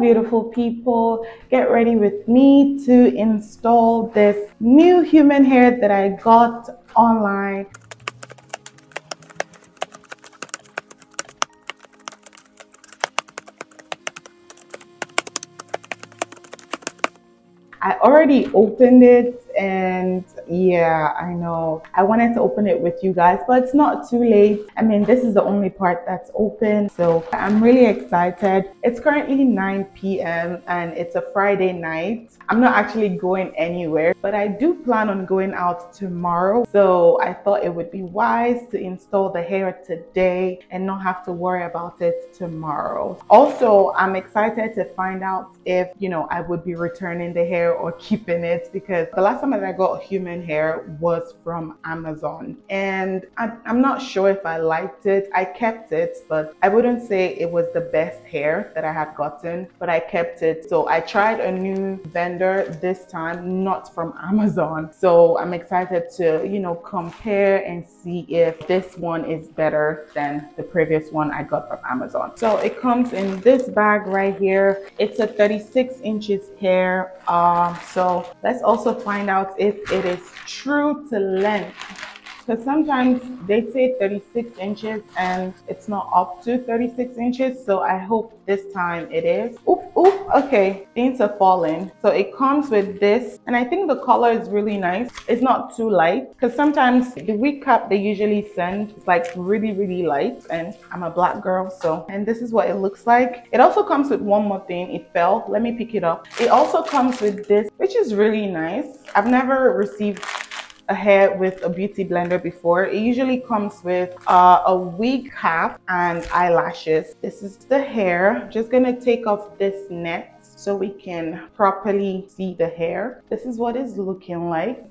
beautiful people, get ready with me to install this new human hair that I got online. I already opened it, and yeah, I know I wanted to open it with you guys, but it's not too late. I mean, this is the only part that's open, so I'm really excited. It's currently 9 p.m. and it's a Friday night. I'm not actually going anywhere, but I do plan on going out tomorrow, so I thought it would be wise to install the hair today and not have to worry about it tomorrow. Also, I'm excited to find out if, you know, I would be returning the hair or keeping it, because the last time that I got human hair was from Amazon, and I'm not sure if I liked it. I kept it, but I wouldn't say it was the best hair that I had gotten, but I kept it. So I tried a new vendor this time, not from Amazon, so I'm excited to, you know, compare and see if this one is better than the previous one I got from Amazon. So it comes in this bag right here. It's a 36 inches hair. So let's also find out if it is true to length, because sometimes they say 36 inches and it's not up to 36 inches, so I hope this time it is. Okay, things are falling. So it comes with this, and I think the color is really nice. It's not too light, because sometimes the wig cap they usually send is like really light, and I'm a black girl, so. And this is what it looks like. It also comes with one more thing. It fell, let me pick it up. It also comes with this, which is really nice. I've never received a hair with a beauty blender before. It usually comes with a wig cap and eyelashes. This is the hair. Just gonna take off this net so we can properly see the hair. This is what it's looking like.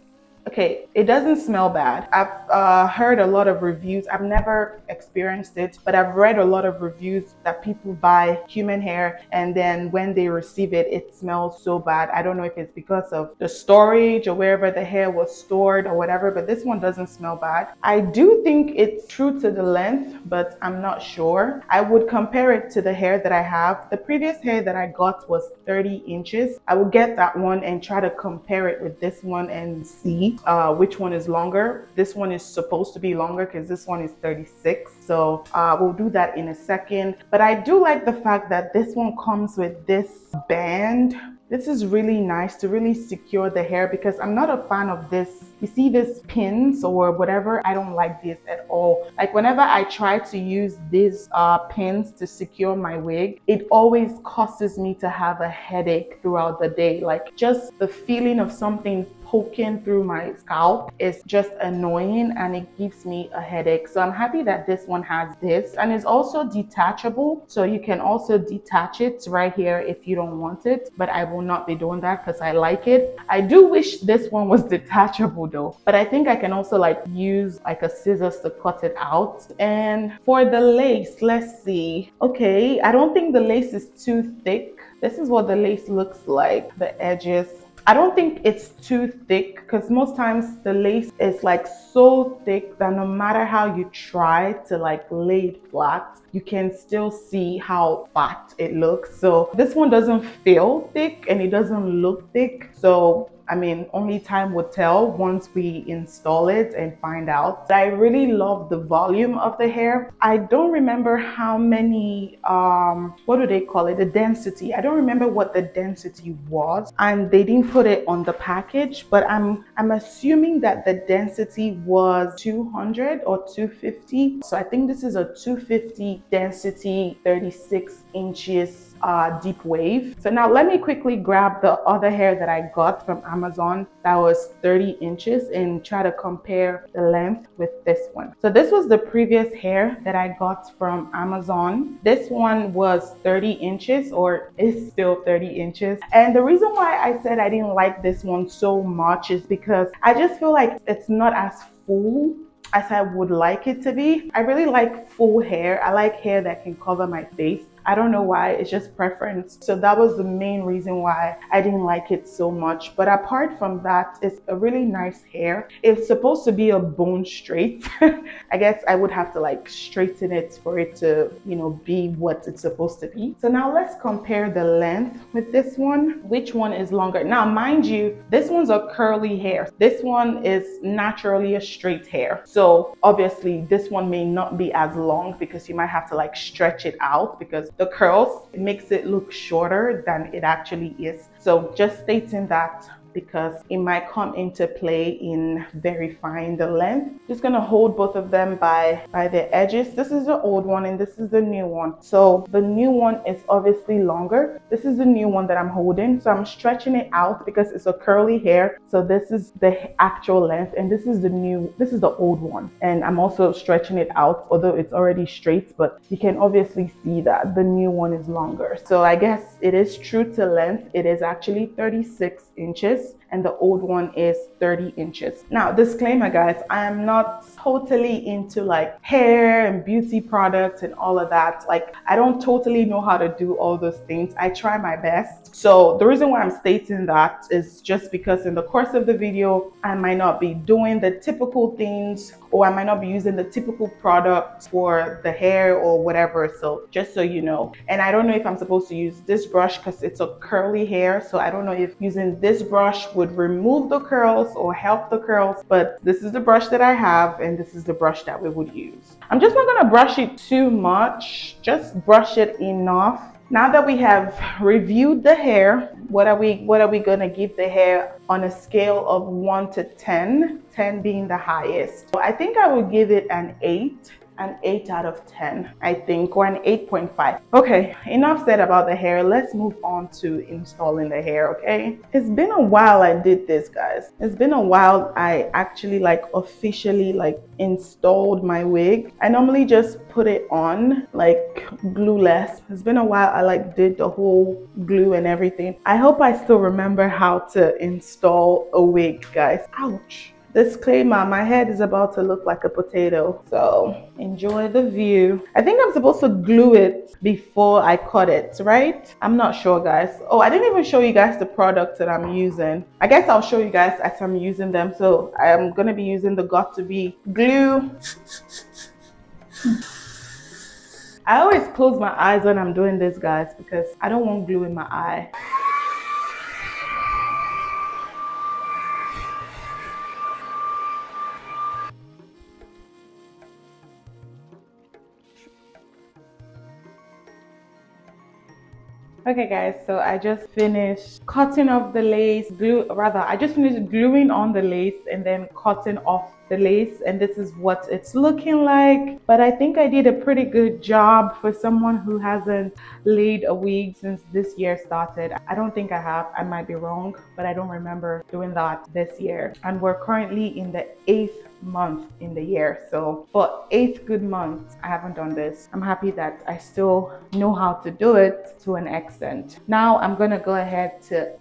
Okay, it doesn't smell bad. I've heard a lot of reviews. I've never experienced it, but I've read a lot of reviews that people buy human hair and then when they receive it, it smells so bad. I don't know if it's because of the storage or wherever the hair was stored or whatever, but this one doesn't smell bad. I do think it's true to the length, but I'm not sure. I would compare it to the hair that I have. The previous hair that I got was 30 inches. I will get that one and try to compare it with this one and see which one is longer. This one is supposed to be longer because this one is 36, so we'll do that in a second. But I do like the fact that this one comes with this band. This is really nice to really secure the hair, because I'm not a fan of this. You see these pins or whatever, I don't like this at all. Like whenever I try to use these pins to secure my wig, it always causes me to have a headache throughout the day. Like just the feeling of something poking through my scalp is just annoying, and it gives me a headache. So I'm happy that this one has this, and it's also detachable, so you can also detach it right here if you don't want it, but I will not be doing that because I like it. I do wish this one was detachable though, but I think I can also like use like a scissors to cut it out. And for the lace, let's see. Okay, I don't think the lace is too thick. This is what the lace looks like, the edges. I don't think it's too thick, because most times the lace is like so thick that no matter how you try to like lay it flat, you can still see how fat it looks. So this one doesn't feel thick and it doesn't look thick. So I mean, only time will tell once we install it and find out. I really love the volume of the hair. I don't remember how many, what do they call it? The density. I don't remember what the density was, and they didn't put it on the package, but I'm assuming that the density was 200 or 250. So I think this is a 250 density, 36 inches. Deep wave. So now let me quickly grab the other hair that I got from Amazon that was 30 inches and try to compare the length with this one. So this was the previous hair that I got from Amazon. This one was 30 inches or is still 30 inches. And the reason why I said I didn't like this one so much is because I just feel like it's not as full as I would like it to be. I really like full hair. I like hair that can cover my face. I don't know why, it's just preference. So that was the main reason why I didn't like it so much. But apart from that, it's a really nice hair. It's supposed to be a bone straight. I guess I would have to like straighten it for it to, you know, be what it's supposed to be. So now let's compare the length with this one. Which one is longer? Now, mind you, this one's a curly hair. This one is naturally a straight hair. So obviously this one may not be as long because you might have to like stretch it out because the curls makes it look shorter than it actually is. So just stating that because it might come into play in verifying the length. Just gonna hold both of them by their edges. This is the old one and this is the new one. So the new one is obviously longer. This is the new one that I'm holding. So I'm stretching it out because it's a curly hair. So this is the actual length and this is the new, this is the old one. And I'm also stretching it out, although it's already straight, but you can obviously see that the new one is longer. So I guess it is true to length. It is actually 36 inches. And the old one is 30 inches. Now, disclaimer guys, I am not totally into like hair and beauty products and all of that. Like, I don't totally know how to do all those things. I try my best. So the reason why I'm stating that is just because in the course of the video, I might not be doing the typical things or I might not be using the typical products for the hair or whatever. So just so you know, and I don't know if I'm supposed to use this brush because it's a curly hair. So I don't know if using this brush would remove the curls or help the curls, but this is the brush that I have and this is the brush that we would use. I'm just not gonna brush it too much, just brush it enough. Now that we have reviewed the hair, what are we gonna give the hair on a scale of 1 to 10, 10 being the highest? So I think I would give it an 8. An 8 out of 10, I think, or an 8.5. Okay, enough said about the hair. Let's move on to installing the hair, okay? It's been a while I did this, guys. It's been a while I actually like officially like installed my wig. I normally just put it on like glueless. It's been a while I like did the whole glue and everything. I hope I still remember how to install a wig, guys. Ouch. Disclaimer, my head is about to look like a potato, so enjoy the view. I think I'm supposed to glue it before I cut it, right? I'm not sure, guys. Oh, I didn't even show you guys the products that I'm using. I guess I'll show you guys as I'm using them. So I'm gonna be using the Got2B glue. I always close my eyes when I'm doing this, guys, because I don't want glue in my eye. Okay guys, so I just finished cutting off the lace, I just finished gluing on the lace and then cutting off the lace, and this is what it's looking like. But I think I did a pretty good job for someone who hasn't laid a wig since this year started. I don't think I have, I might be wrong, but I don't remember doing that this year. And we're currently in the 8th month in the year, so for 8 good months I haven't done this. I'm happy that I still know how to do it to an extent. Now I'm gonna go ahead to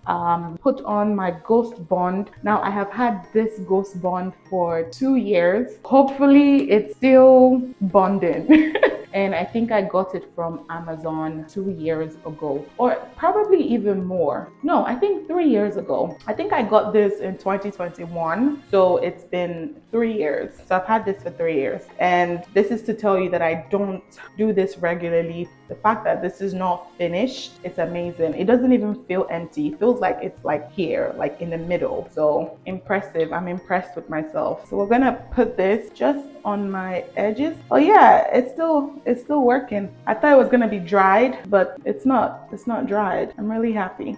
put on my Ghost Bond. Now I have had this Ghost Bond for 2 years. Hopefully it's still bonding. And I think I got it from Amazon 2 years ago, or probably even more. No, I think 3 years ago. I think I got this in 2021. So it's been 3 years. So I've had this for 3 years. And this is to tell you that I don't do this regularly. The fact that this is not finished, it's amazing. It doesn't even feel empty. It feels like it's like here, like in the middle. So impressive. I'm impressed with myself. So we're gonna put this just on my edges. Oh yeah, it's still working. I thought it was gonna be dried, but it's not dried. I'm really happy.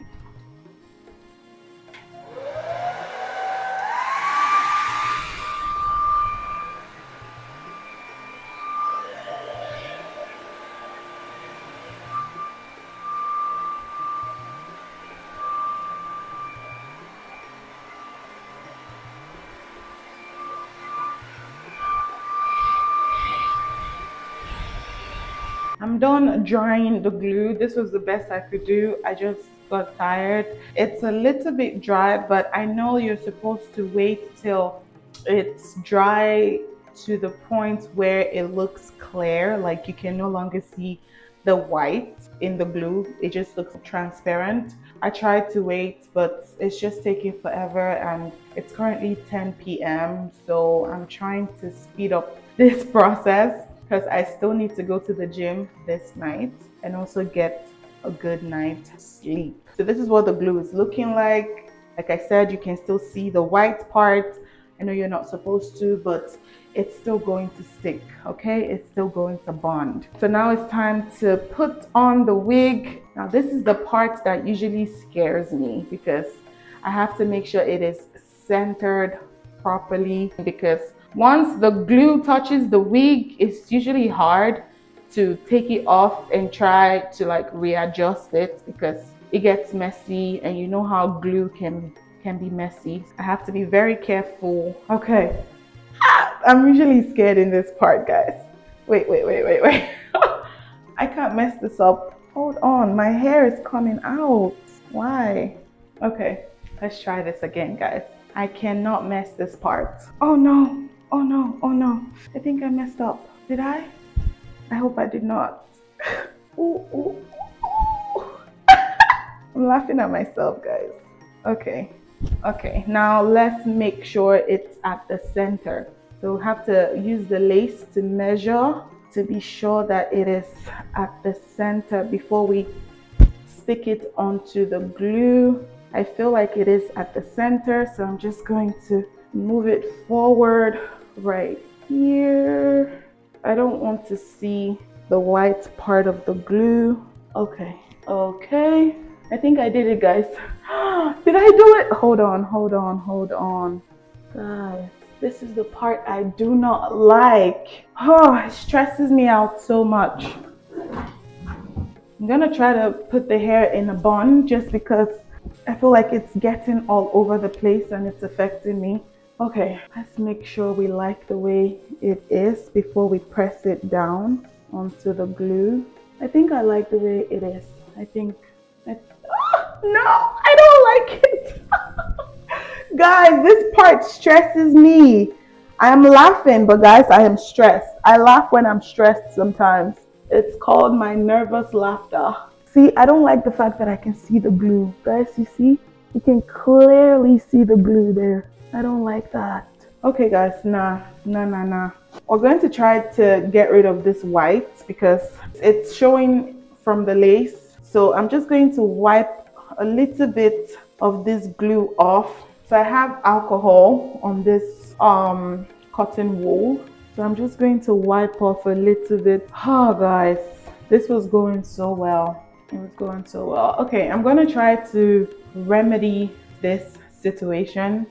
I'm done drying the glue. This was the best I could do. I just got tired. It's a little bit dry, but I know you're supposed to wait till it's dry to the point where it looks clear, like you can no longer see the white in the glue. It just looks transparent. I tried to wait, but it's just taking forever, and it's currently 10 p.m. so I'm trying to speed up this process because I still need to go to the gym this night and also get a good night's sleep. So this is what the glue is looking like. Like I said, you can still see the white part. I know you're not supposed to, but it's still going to stick, okay? It's still going to bond. So now it's time to put on the wig. Now this is the part that usually scares me because I have to make sure it is centered properly, because once the glue touches the wig, it's usually hard to take it off and try to like readjust it because it gets messy, and you know how glue can be messy. I have to be very careful. Okay. I'm usually scared in this part, guys. Wait. I can't mess this up. Hold on, my hair is coming out. Why? Okay, let's try this again, guys. I cannot mess this part. Oh no, oh no, oh no. I think I messed up. Did I? I hope I did not. Ooh, ooh, ooh. I'm laughing at myself, guys. Okay. Okay, now let's make sure it's at the center. So we have to use the lace to measure to be sure that it is at the center before we stick it onto the glue. I feel like it is at the center, so I'm just going to move it forward right here. I don't want to see the white part of the glue. Okay, okay. I think I did it, guys. Did I do it? Hold on. Guys, this is the part I do not like. Oh, it stresses me out so much. I'm gonna try to put the hair in a bun just because I feel like it's getting all over the place and it's affecting me. Okay, let's make sure we like the way it is before we press it down onto the glue. I think I like the way it is. Oh, no, I don't like it. Guys, this part stresses me. I am laughing, but guys, I am stressed. I laugh when I'm stressed sometimes. It's called my nervous laughter. See, I don't like the fact that I can see the glue. Guys, you see? You can clearly see the glue there. I don't like that. Okay, guys, nah. We're going to try to get rid of this white because it's showing from the lace. So I'm just going to wipe a little bit of this glue off. So I have alcohol on this cotton wool. So I'm just going to wipe off a little bit. Oh guys, this was going so well. It was going so well. Okay, I'm gonna try to remedy this situation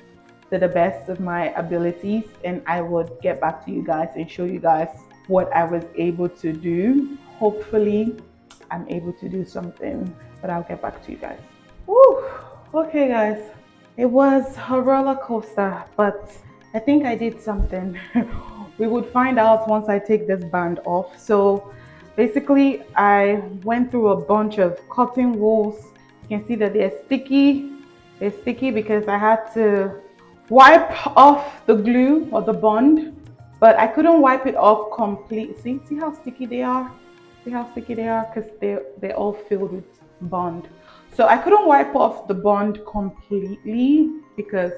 to the best of my abilities, and I would get back to you guys and show you guys what I was able to do. Hopefully, I'm able to do something, but I'll get back to you guys. Woo! Okay guys, it was a roller coaster, but I think I did something. We would find out once I take this band off. So basically I went through a bunch of cotton wools. You can see that they're sticky. They're sticky because I had to wipe off the glue or the bond, but I couldn't wipe it off completely. See how sticky they are? See how sticky they are? Because they're all filled with bond. So I couldn't wipe off the bond completely because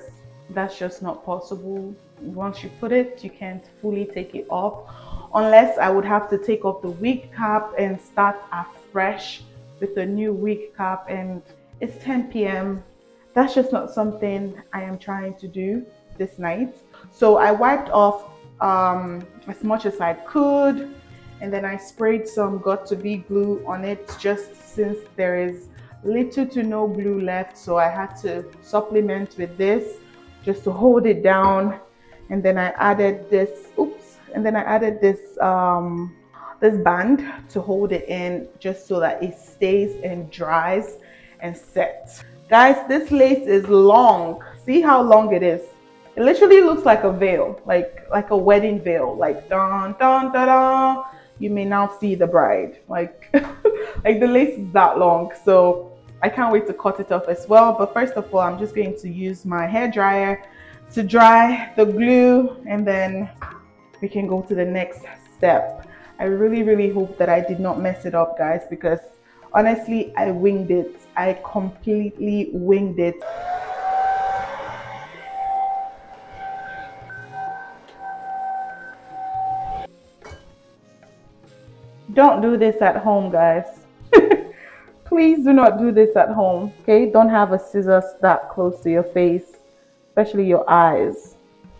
that's just not possible. Once you put it, you can't fully take it off unless I would have to take off the wig cap and start afresh with a new wig cap, and it's 10 p.m. That's just not something I am trying to do this night. So I wiped off as much as I could, and then I sprayed some Got2B glue on it just since there is little to no glue left. So I had to supplement with this just to hold it down. And then I added this, oops. And then I added this, this band to hold it in just so that it stays and dries and sets. Guys, this lace is long. See how long it is. It literally looks like a veil, like a wedding veil, like dun, dun, dun, dun. You may now see the bride, like like the lace is that long, so I can't wait to cut it off as well. But first of all, I'm just going to use my hair dryer to dry the glue, and then we can go to the next step. I really hope that I did not mess it up, guys, because honestly, I winged it. I completely winged it. Don't do this at home, guys. Please do not do this at home, okay? Don't have a scissors that close to your face, especially your eyes.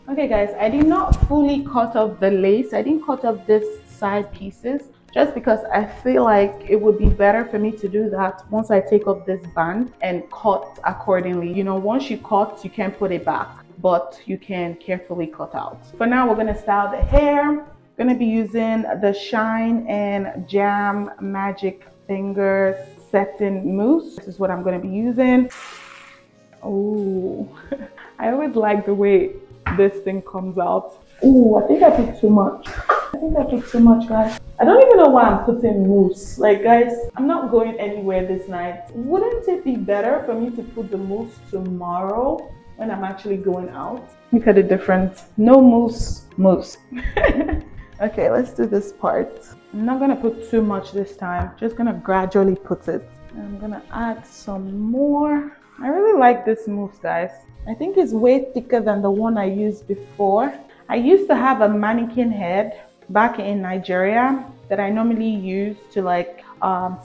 Okay, guys, I did not fully cut off the lace. I didn't cut off this side pieces just because I feel like it would be better for me to do that once I take off this band and cut accordingly. You know, once you cut, you can put it back, but you can carefully cut out. For now, we're gonna style the hair. Gonna be using the Shine and Jam Magic Fingers Setting Mousse. This is what I'm gonna be using. Oh, I always like the way this thing comes out. Oh, I think I took too much. I think I took too much, guys. I don't even know why I'm putting mousse. Like, guys, I'm not going anywhere this night. Wouldn't it be better for me to put the mousse tomorrow when I'm actually going out? Look at the difference. No mousse, mousse. Okay, let's do this part. I'm not gonna put too much this time. Just gonna gradually put it. I'm gonna add some more. I really like this mousse, guys. I think it's way thicker than the one I used before. I used to have a mannequin head back in Nigeria that I normally use to like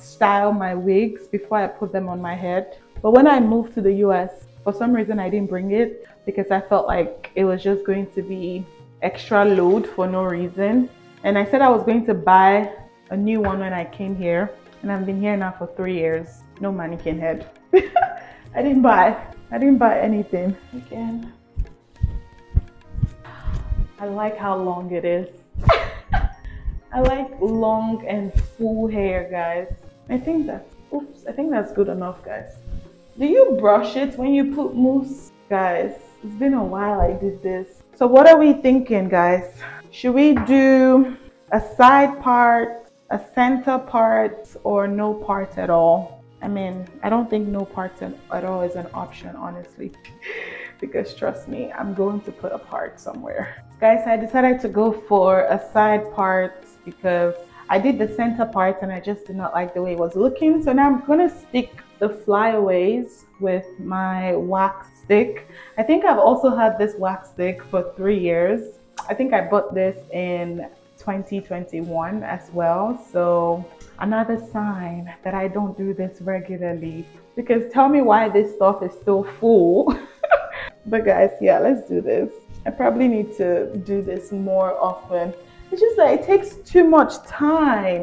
style my wigs before I put them on my head. But when I moved to the US, for some reason I didn't bring it because I felt like it was just going to be extra load for no reason, and I said I was going to buy a new one when I came here, and I've been here now for 3 years. No mannequin head. I didn't buy anything again. I like how long it is. I like long and full hair, guys. I think that's oops, I think that's good enough, guys. Do you brush it when you put mousse, guys? It's been a while I did this. So what are we thinking, guys? Should we do a side part, a center part, or no part at all? I mean, I don't think no part at all is an option, honestly, because trust me, I'm going to put a part somewhere. Guys, I decided to go for a side part because I did the center part and I just did not like the way it was looking. So now I'm gonna stick the flyaways with my wax stick. I think I've also had this wax stick for 3 years. I think I bought this in 2021 as well. So another sign that I don't do this regularly, because tell me why this stuff is so full. But guys, yeah, let's do this. I probably need to do this more often. It's just that it takes too much time.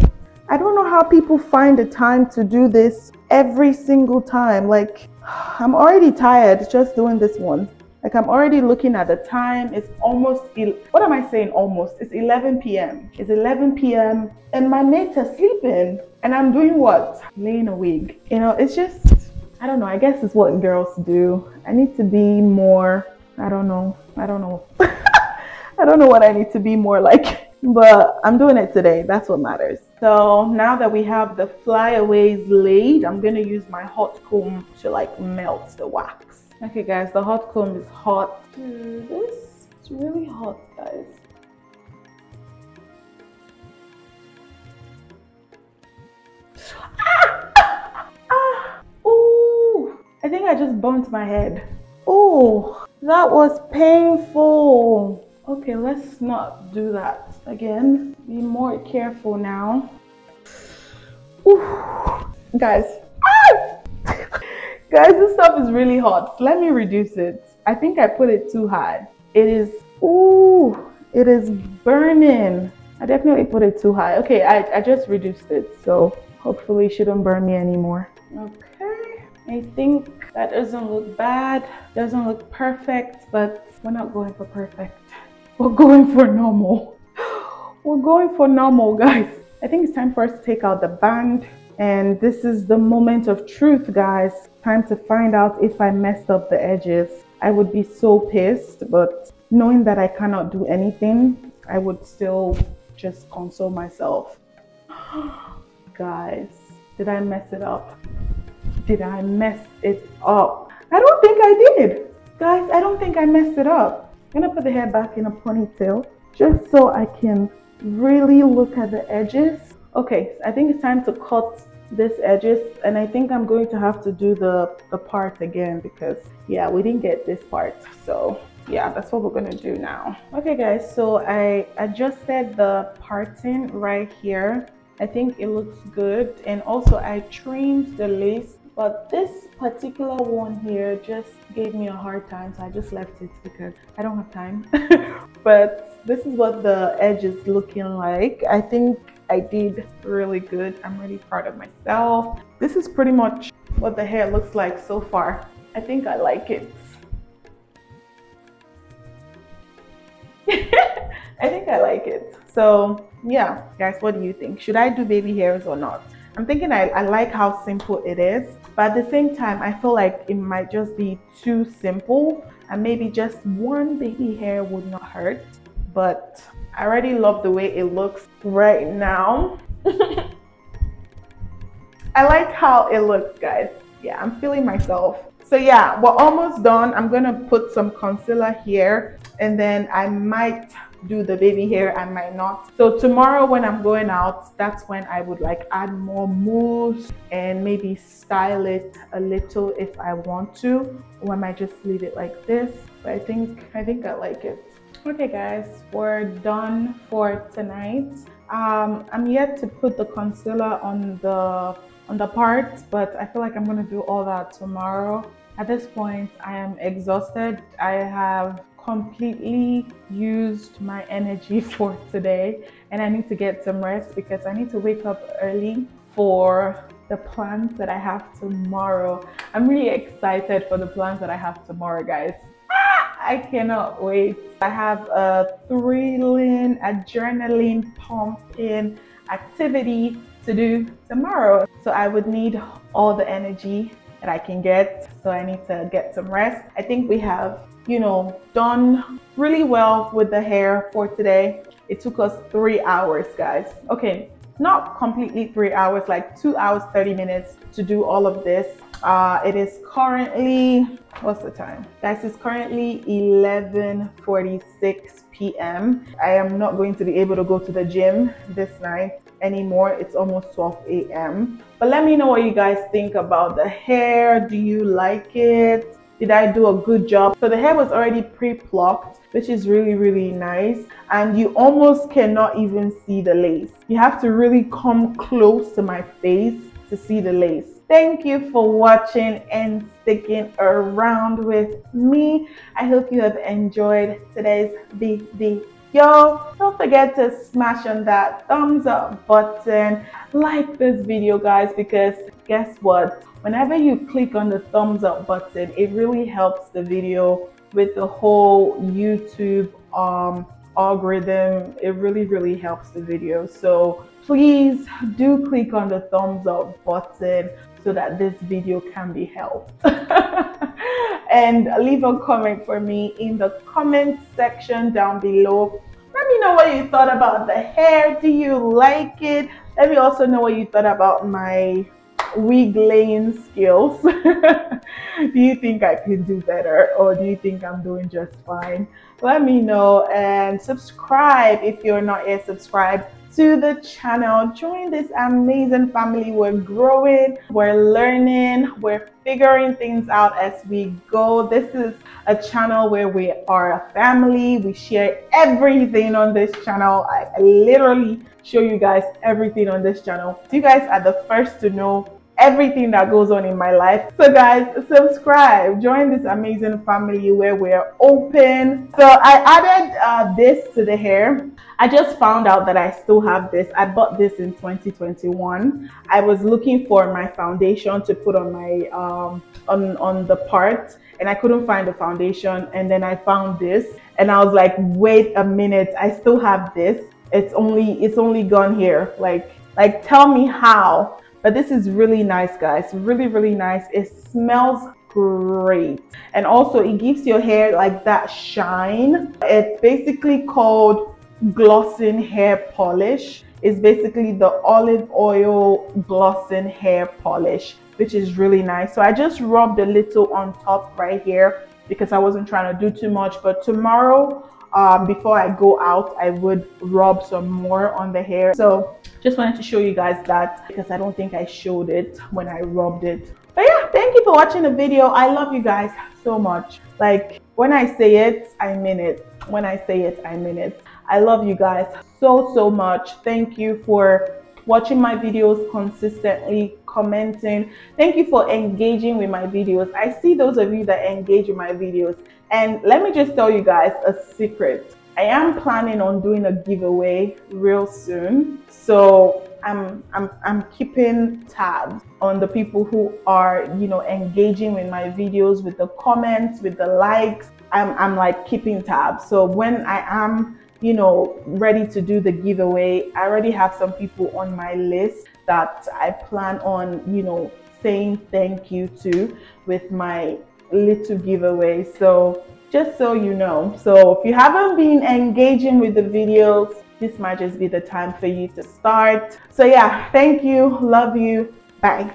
I don't know how people find the time to do this every single time. Like, I'm already tired just doing this one. Like, I'm already looking at the time. It's almost, what am I saying almost? It's 11 p.m. It's 11 p.m. and my mates are sleeping. And I'm doing what? Laying a wig. You know, it's just, I don't know. I guess it's what girls do. I need to be more, I don't know. I don't know what I need to be more like. But I'm doing it today. That's what matters. So now that we have the flyaways laid, I'm going to use my hot comb to like melt the wax. Okay, guys, the hot comb is hot. This is really hot, guys. Ah! Ah! Ooh! I think I just bumped my head. Oh, that was painful. Okay, let's not do that again. Be more careful now. Ooh. Guys, ah! Guys, this stuff is really hot. Let me reduce it. I think I put it too high. It is, ooh, it is burning. I definitely put it too high. Okay, I just reduced it, so hopefully it shouldn't burn me anymore. Okay, I think that doesn't look bad. Doesn't look perfect, but we're not going for perfect. We're going for normal. We're going for normal, guys. I think it's time for us to take out the band. And this is the moment of truth, guys. Time to find out if I messed up the edges. I would be so pissed, but knowing that I cannot do anything, I would still just console myself. Guys, did I mess it up? Did I mess it up? I don't think I did. Guys, I don't think I messed it up. I'm gonna put the hair back in a ponytail just so I can really look at the edges. Okay, I think it's time to cut these edges, and I think I'm going to have to do the part again because yeah, we didn't get this part. So yeah, that's what we're gonna do now. Okay guys, so I adjusted the parting right here. I think it looks good, and also I trimmed the lace, but this particular one here just gave me a hard time, so I just left it because I don't have time. But this is what the edge is looking like. I think I did really good. I'm really proud of myself. This is pretty much what the hair looks like so far. I think I like it. I think I like it. So yeah, guys, what do you think? Should I do baby hairs or not? I'm thinking I like how simple it is, but at the same time, I feel like it might just be too simple, and maybe just one baby hair would not hurt. But I already love the way it looks right now. I like how it looks, guys. Yeah, I'm feeling myself. So yeah, we're almost done. I'm gonna put some concealer here, and then I might do the baby hair, I might not. So tomorrow when I'm going out, that's when I would like add more mousse and maybe style it a little if I want to, or I might just leave it like this. But I think I like it. Okay guys, we're done for tonight. I'm yet to put the concealer on the part, but I feel like I'm gonna do all that tomorrow. At this point, I am exhausted. I have completely used my energy for today, and I need to get some rest because I need to wake up early for the plans that I have tomorrow. I'm really excited for the plans that I have tomorrow, guys. I cannot wait. I have a thrilling, adrenaline pumping activity to do tomorrow. So I would need all the energy that I can get. So I need to get some rest. I think we have, you know, done really well with the hair for today. It took us 3 hours, guys. Okay, not completely 3 hours, like 2 hours, 30 minutes to do all of this. It is currently, what's the time? Guys, it's currently 11:46 p.m. I am not going to be able to go to the gym this night anymore. It's almost 12 a.m. But let me know what you guys think about the hair. Do you like it? Did I do a good job? So the hair was already pre-plucked, which is really, really nice. And you almost cannot even see the lace. You have to really come close to my face to see the lace. Thank you for watching and sticking around with me. I hope you have enjoyed today's video. Don't forget to smash on that thumbs up button. Like this video, guys, because guess what? Whenever you click on the thumbs up button, it really helps the video with the whole YouTube algorithm. It really, really helps the video. So please do click on the thumbs up button so that this video can be helped. And leave a comment for me in the comment section down below. Let me know what you thought about the hair. Do you like it? Let me also know what you thought about my wig laying skills. Do you think I can do better, or do you think I'm doing just fine? Let me know, and subscribe if you're not yet subscribed to the channel. Join this amazing family. We're growing, we're learning, we're figuring things out as we go. This is a channel where we are a family. We share everything on this channel. I literally show you guys everything on this channel. You guys are the first to know everything that goes on in my life. So guys, subscribe, join this amazing family where we're open. So I added this to the hair. I just found out that I still have this. I bought this in 2021. I was looking for my foundation to put on my on the part, and I couldn't find the foundation, and then I found this, and I was like, wait a minute, I still have this. It's only gone here. Like tell me how. But this is really nice, guys, really, really nice. It smells great, and also it gives your hair like that shine. It's basically called glossing hair polish. It's basically the olive oil glossing hair polish, which is really nice. So I just rubbed a little on top right here because I wasn't trying to do too much. But tomorrow Before I go out, I would rub some more on the hair. So just wanted to show you guys that because I don't think I showed it when I rubbed it. But yeah, thank you for watching the video. I love you guys so much. Like, when I say it, I mean it. When I say it, I mean it. I love you guys so much. Thank you for watching my videos consistently, commenting. Thank you for engaging with my videos. I see those of you that engage with my videos. And let me just tell you guys a secret. I am planning on doing a giveaway real soon. So I'm keeping tabs on the people who are, you know, engaging with my videos, with the comments, with the likes. I'm like keeping tabs. So when I am, you know, ready to do the giveaway, I already have some people on my list that I plan on, you know, saying thank you to with my little giveaway. So just so you know. So if you haven't been engaging with the videos, this might just be the time for you to start. So yeah, thank you. Love you. Bye.